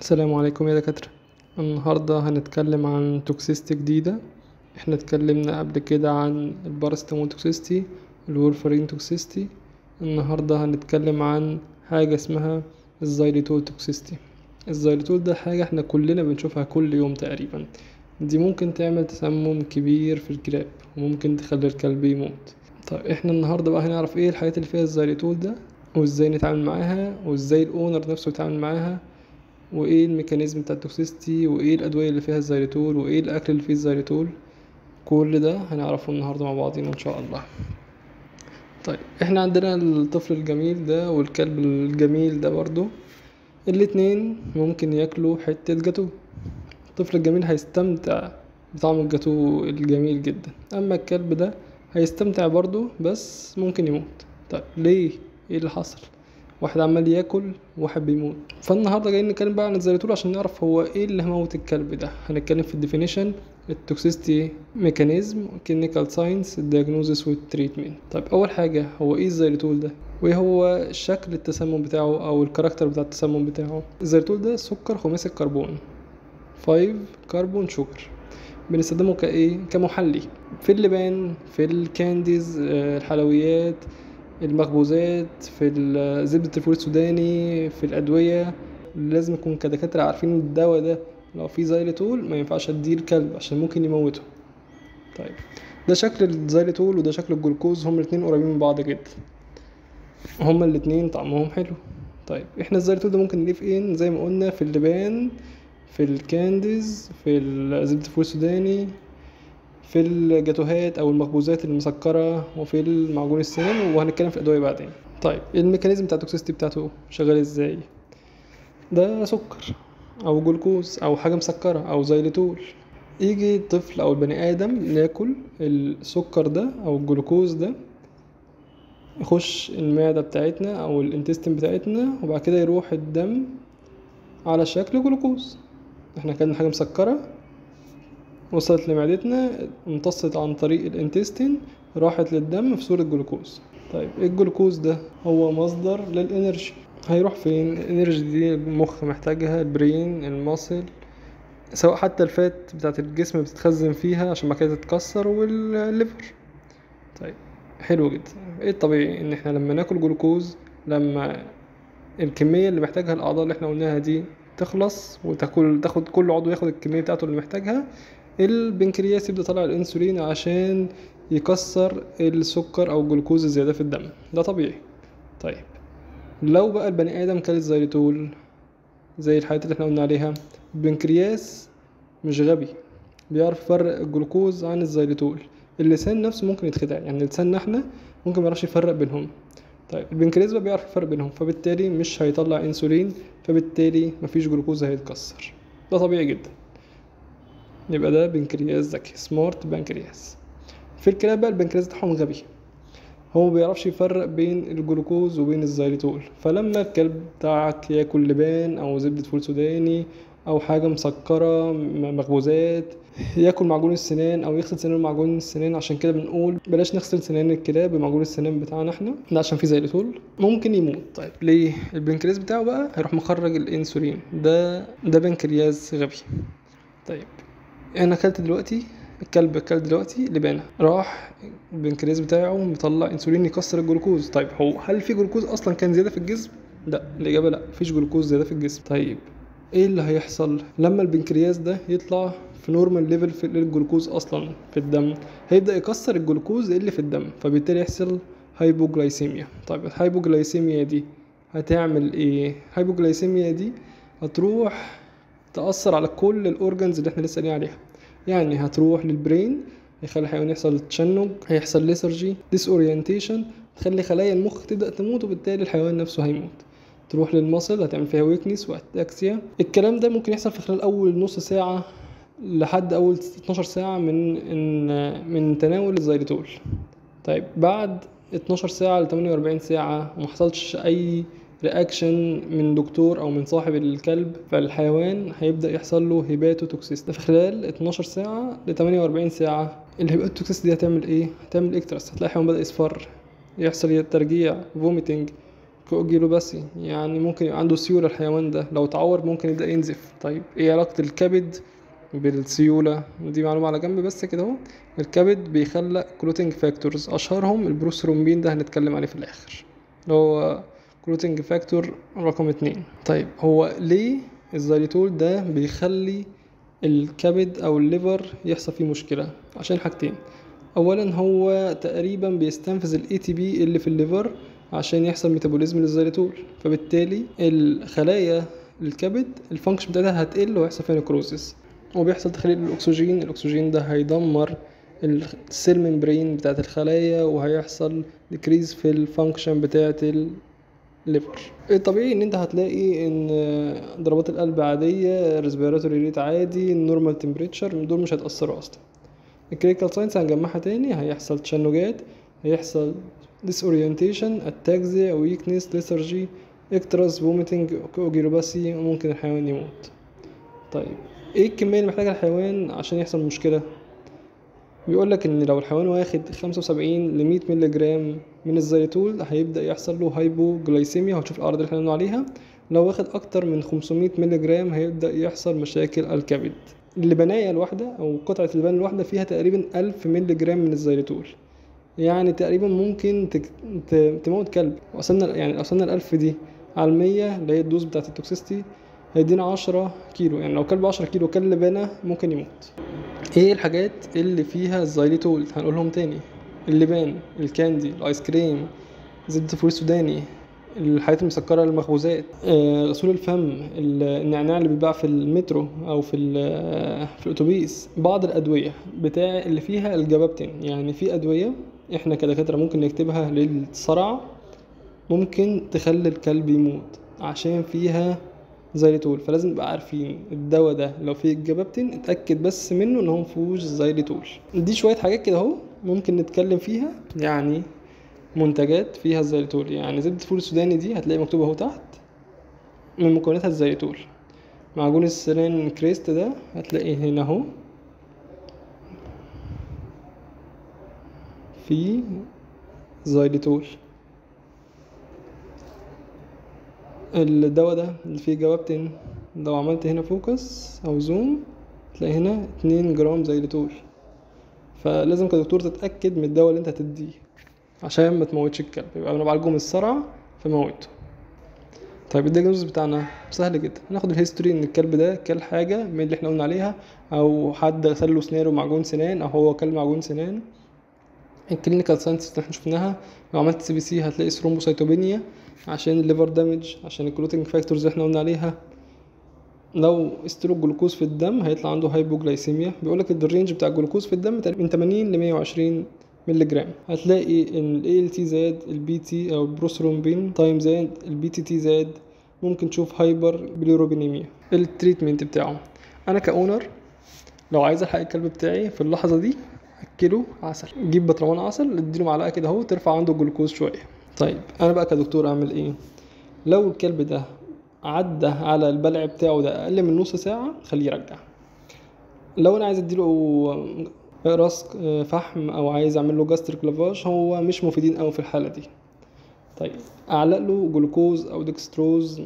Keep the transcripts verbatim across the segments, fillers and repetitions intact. السلام عليكم يا دكاترة. النهاردة هنتكلم عن توكسيستي جديدة. احنا اتكلمنا قبل كده عن الباراستمون توكسيستي، الورفرين توكسيستي. النهاردة هنتكلم عن حاجة اسمها الزيليتول توكسيستي. الزيليتول ده حاجة احنا كلنا بنشوفها كل يوم تقريبا. دي ممكن تعمل تسمم كبير في الكلاب وممكن تخلي الكلب يموت. طيب احنا النهاردة بقى هنعرف ايه الحاجات اللي فيها الزيليتول ده، وازاي نتعامل معاها، وازاي الاونر نفسه يتعامل معاها، وايه الميكانيزم بتاع التوكسيستي، وايه الادويه اللي فيها الزيليتول، وايه الاكل اللي فيه الزيليتول. كل ده هنعرفه النهارده مع بعضينا ان شاء الله. طيب احنا عندنا الطفل الجميل ده والكلب الجميل ده، برضو الاتنين ممكن ياكلوا حته جاتو. الطفل الجميل هيستمتع بطعم الجاتو الجميل جدا، اما الكلب ده هيستمتع برضو بس ممكن يموت. طيب ليه؟ ايه اللي حصل؟ واحد عمال ياكل وواحد بيموت. فالنهارده جايين نتكلم بقى عن الزيليتول عشان نعرف هو ايه اللي موت الكلب ده. هنتكلم في الديفينيشن، التوكسيستي ميكانيزم، كلينيكال ساينس، الدياجنوزس والتريتمنت. طيب اول حاجه هو ايه الزيليتول ده؟ وايه هو شكل التسمم بتاعه او الكاركتر بتاع التسمم بتاعه؟ الزيليتول ده سكر خماسي الكربون، خمسة كربون شوجر. بنستخدمه كايه؟ كمحلي في اللبان، في الكانديز، الحلويات، المخبوزات، في زبدة الفول السوداني، في الأدوية. لازم يكون كدكاترة عارفين الدواء ده لو فيه زيليتول ما ينفعش اديه الكلب عشان ممكن يموته. طيب ده شكل الزيليتول وده شكل الجلوكوز، هما الاتنين قريبين من بعض جدا، هما الاتنين طعمهم حلو. طيب احنا الزيليتول ده ممكن نلاقيه فين؟ زي ما قلنا في اللبان، في الكانديز، في زبدة الفول السوداني، في الجاتوهات او المخبوزات المسكره، وفي المعجون السنان، وهنتكلم في الادويه بعدين. طيب الميكانيزم بتاع التوكسيستي بتاعته شغال ازاي؟ ده سكر او جلوكوز او حاجه مسكره او زيليتول. يجي الطفل او البني ادم ياكل السكر ده او الجلوكوز ده، يخش المعده بتاعتنا او الانتستين بتاعتنا، وبعد كده يروح الدم على شكل جلوكوز. احنا كلنا حاجه مسكره وصلت لمعدتنا، امتصت عن طريق الانتستين، راحت للدم في صورة جلوكوز. طيب الجلوكوز ده هو مصدر للانرجي. هيروح فين الانرجي دي؟ المخ محتاجها، البرين، المصل، سواء حتى الفات بتاعت الجسم بتتخزن فيها عشان ما كده تتكسر، والليفر. طيب حلو جدا. ايه الطبيعي؟ ان احنا لما ناكل جلوكوز، لما الكمية اللي محتاجها الاعضاء اللي احنا قلناها دي تخلص وتاكل، تاخد كل عضو ياخد الكمية بتاعته اللي محتاجها، البنكرياس يبدأ يطلع الانسولين عشان يكسر السكر او الجلوكوز الزياده في الدم. ده طبيعي. طيب لو بقى البني ادم كل الزيليتول زي الحاجات اللي احنا قلنا عليها، البنكرياس مش غبي، بيعرف يفرق الجلوكوز عن الزيليتول. اللسان نفسه ممكن يتخدع، يعني لساننا احنا ممكن ما يعرفش يفرق بينهم. طيب البنكرياس بقى بيعرف يفرق بينهم، فبالتالي مش هيطلع انسولين، فبالتالي مفيش جلوكوز هيتكسر. ده طبيعي جدا. يبقى ده بنكرياس ذكي، سمارت بنكرياس. في الكلاب بقى البنكرياس بتاعهم غبي، هو مبيعرفش يفرق بين الجلوكوز وبين الزيليتول. فلما الكلب بتاعك ياكل لبان او زبدة فول سوداني او حاجة مسكرة، مخبوزات، ياكل معجون السنان او يغسل سنانه بمعجون السنان، عشان كده بنقول بلاش نغسل سنان الكلاب بمعجون السنان بتاعنا احنا ده عشان فيه زيليتول، ممكن يموت. طيب ليه؟ البنكرياس بتاعه بقى هيروح مخرج الانسولين. ده ده بنكرياس غبي. طيب انا اكلت دلوقتي، الكلب اكل دلوقتي لبانه، راح البنكرياس بتاعه مطلع انسولين يكسر الجلوكوز. طيب هو هل في جلوكوز اصلا كان زياده في الجسم؟ لا، الاجابه لا، مفيش جلوكوز زياده في الجسم. طيب ايه اللي هيحصل لما البنكرياس ده يطلع في نورمال ليفل في الجلوكوز اصلا في الدم؟ هيبدا يكسر الجلوكوز اللي في الدم، فبالتالي يحصل هايبوجلايسيميا. طيب الهايبوجلايسيميا دي هتعمل ايه؟ الهايبوجلايسيميا دي هتروح تأثر على كل الأورجنز اللي احنا لسه قايلين عليها، يعني هتروح للبرين، هيخلي الحيوان يحصل تشنج، هيحصل ليسرجي، ديس اورينتيشن، تخلي خلايا المخ تبدأ تموت، وبالتالي الحيوان نفسه هيموت. تروح للمصل، هتعمل فيها ويكنس واتاكسيا. الكلام ده ممكن يحصل في خلال أول نص ساعة لحد أول اتناشر ساعة من من تناول الزيليتول. طيب بعد اتناشر ساعة ل تمنية واربعين ساعة ومحصلش أي رياكشن من دكتور او من صاحب الكلب، فالحيوان هيبدا يحصل له هباتو توكسيس. ده في خلال اتناشر ساعه ل تمنية واربعين ساعه. الهباتو توكسيس دي هتعمل ايه؟ هتعمل اكتراس، هتلاقي الحيوان بدا يصفر، يحصل ترجيع، فوميتنج، فوق جيروباسي، يعني ممكن يبقى عنده سيولة الحيوان ده، لو اتعور ممكن يبدأ ينزف. طيب ايه علاقة الكبد بالسيولة؟ دي معلومة على جنب بس كده اهو. الكبد بيخلق كلوتنج فاكتورز، اشهرهم البروسرومبين ده هنتكلم عليه في الاخر، اللي هو كلوتنج فاكتور رقم اتنين. طيب هو ليه الزيليتول ده بيخلي الكبد او الليفر يحصل فيه مشكلة؟ عشان حاجتين، اولا هو تقريبا بيستنفذ الاي تي بي اللي في الليفر عشان يحصل ميتابوليزم للزيليتول، فبالتالي الخلايا الكبد الفانكشن بتاعتها هتقل ويحصل فيها نيكروزس، وبيحصل تخليل للاكسجين. الاكسجين ده هيدمر السيل ممبرين بتاعت الخلايا، وهيحصل ديكريز في الفانكشن بتاعت الليفر. الطبيعي ان انت هتلاقي ان ضربات القلب عاديه، ريزبيراتوري ريت عادي، النورمال تمبريتشر، دول مش هيتاثروا اصلا. الكلينيكال ساينس هنجمعها تاني، هيحصل تشنجات، هيحصل ديس اورينتيشن، اتاكس، ويكنس، ليسرجي، اكتراز، فوميتنج، كوكيلاباسي، وممكن الحيوان يموت. طيب ايه الكميه اللي محتاجها الحيوان عشان يحصل مشكله؟ بيقولك ان لو الحيوان واخد خمسة وسبعين ل مية مللي جرام من الزيليتول هيبدا يحصل له هايبوجلايسيميا، وهتشوف الاعراض اللي احنا قلنا عليها. لو واخد اكتر من خمسمية مللي جرام هيبدا يحصل مشاكل الكبد. اللبنايه الواحده او قطعه اللبن الواحده فيها تقريبا ألف مللي جرام من الزيليتول، يعني تقريبا ممكن تك... ت... تموت كلب. وصلنا يعني وصلنا الألف دي على المية اللي هي الدوز بتاعت التوكسيستي، هيدينا عشرة كيلو، يعني لو كلب عشرة كيلو كلب لبانة ممكن يموت. ايه الحاجات اللي فيها الزيليتول؟ هنقولهم تاني، اللبان، الكاندي، الايس كريم، زبدة الفول السوداني، الحاجات المسكرة، المخبوزات، غسول الفم، النعناع اللي بيتباع في المترو او في في الاتوبيس، بعض الادوية بتاع اللي فيها الجابابتين. يعني في ادوية احنا كدكاترة ممكن نكتبها للصرع ممكن تخلي الكلب يموت عشان فيها زيليتول، فلازم نبقى عارفين الدواء ده لو فيه الجابابتين اتأكد بس منه ان هو مفيهوش زيليتول. دي شوية حاجات كده اهو ممكن نتكلم فيها، يعني منتجات فيها الزيليتول. يعني زبدة الفول السوداني دي هتلاقي مكتوب اهو تحت من مكوناتها الزيليتول. معجون السنان كريست ده هتلاقيه هنا اهو في زيليتول. الدواء ده اللي فيه جابابتين لو عملت هنا فوكس او زوم تلاقي هنا اتنين جرام زيليتول، فلازم كدكتور تتأكد من الدواء اللي انت هتديه عشان ما تموتش الكلب، يبقى انا بعالجه من الصرع فموته. طيب الدياجنوز بتاعنا سهل جدا، هناخد الهيستوري ان الكلب ده كل حاجه من اللي احنا قلنا عليها، او حد غسل له سنانه معجون سنان، او هو كل معجون سنان. الكلينيكال ساينس اللي احنا شفناها، لو عملت سي بي سي هتلاقي ثرومبوسايتوبينيا عشان الليفر دامج، عشان الكلوتنج فاكتورز اللي احنا قلنا عليها. لو استلوك جلوكوز في الدم هيطلع عنده هايبوجلايسيميا. بيقولك ان الرينج بتاع الجلوكوز في الدم من تمانين ل مية وعشرين مللي جرام. هتلاقي ان ال A L T زاد، البي تي او البروسرومبين تايم زاد، البي تي تي زاد، ممكن تشوف هايبر بيلوروبينيميا. التريتمنت بتاعه، انا كاونر لو عايز الحق الكلب بتاعي في اللحظه دي اكله عسل، جيب برطمان عسل اديله معلقه كده اهو ترفع عنده الجلوكوز شويه. طيب انا بقى كدكتور اعمل ايه؟ لو الكلب ده عدى على البلع بتاعه ده اقل من نص ساعه خليه يرجع. لو انا عايز اديله راس فحم او عايز اعمل له جاستر كلافاش، هو مش مفيدين قوي في الحاله دي. طيب اعلق له جلوكوز او ديكستروز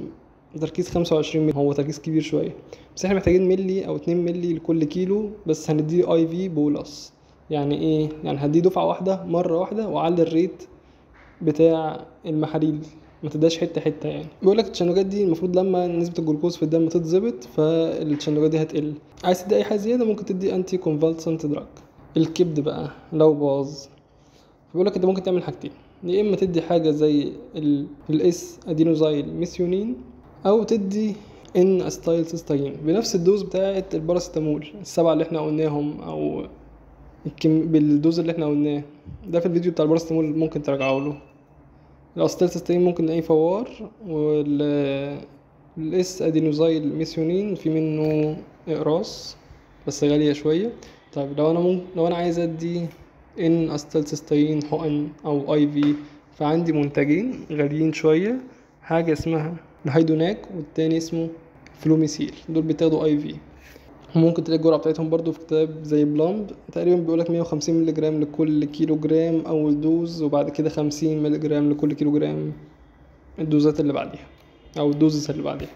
تركيز خمسة وعشرين مللي، هو تركيز كبير شويه، بس احنا محتاجين مللي او اتنين مللي لكل كيلو، بس هنديه اي في بولس. يعني ايه؟ يعني هديه دفعه واحده مره واحده واعلي الريت بتاع المحاليل، ما تداش حته حته. يعني بيقول لك التشنجات دي المفروض لما نسبه الجلوكوز في الدم تتظبط فالتشنجات دي هتقل. عايز تدي اي حاجه زياده ممكن تدي انتي كونفالسانت دراج. الكبد بقى لو باظ بيقول لك انت ممكن تعمل حاجتين، يا اما تدي حاجه زي الاس ادينوزايل ميسيونين، او تدي ان استايل سيستين بنفس الدوز بتاعه الباراستمول السبعه اللي احنا قلناهم، او بالدوز اللي احنا قلناه ده في الفيديو بتاع الباراستمول ممكن ترجعوا له. الاستيل سيستين ممكن نلاقيه فوار، والاس ادينوزايل ميسيونين في منه اقراص بس غاليه شويه. طيب لو انا ممكن لو انا عايز ادي ان استيل سيستين حقن او اي في، فعندي منتجين غاليين شويه، حاجه اسمها الهايدوناك والتاني اسمه فلوميسيل، دول بيتاخدوا اي في، ممكن تلاقي الجرعه بتاعتهم برضو في كتاب زي بلامب تقريبا، بيقولك مية وخمسين مللي جرام لكل كيلو جرام اول دوز، وبعد كده خمسين مللي جرام لكل كيلو جرام الدوزات اللي بعديها او الدوزز اللي بعديها.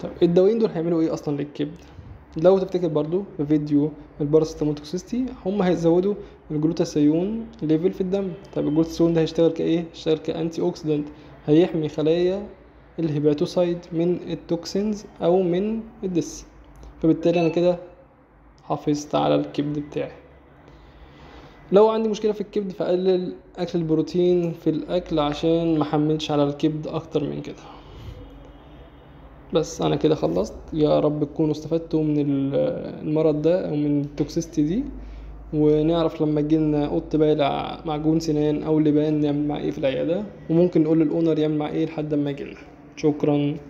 طب الدوايين دول هيعملوا ايه اصلا للكبد؟ لو تفتكر برضو في فيديو الباراستمون توكسيستي هم هيزودوا الجلوتاثيون ليفل في الدم. طب الجلوتاثيون ده هيشتغل كايه؟ هيشتغل كانتي اوكسيدنت، هيحمي خلايا الهيباتوسايد من التوكسينز او من الدس. فبالتالي انا كده حافظت على الكبد بتاعي. لو عندي مشكله في الكبد فاقلل اكل البروتين في الاكل عشان ما احملش على الكبد اكتر من كده. بس انا كده خلصت. يا رب تكونوا استفدتوا من المرض ده او من التوكسيستي دي، ونعرف لما تجيلنا قط بايلع معجون سنان او لبان نعمل مع ايه في العياده، وممكن نقول للاونر يعمل مع ايه لحد ما يجيلنا. شكرا.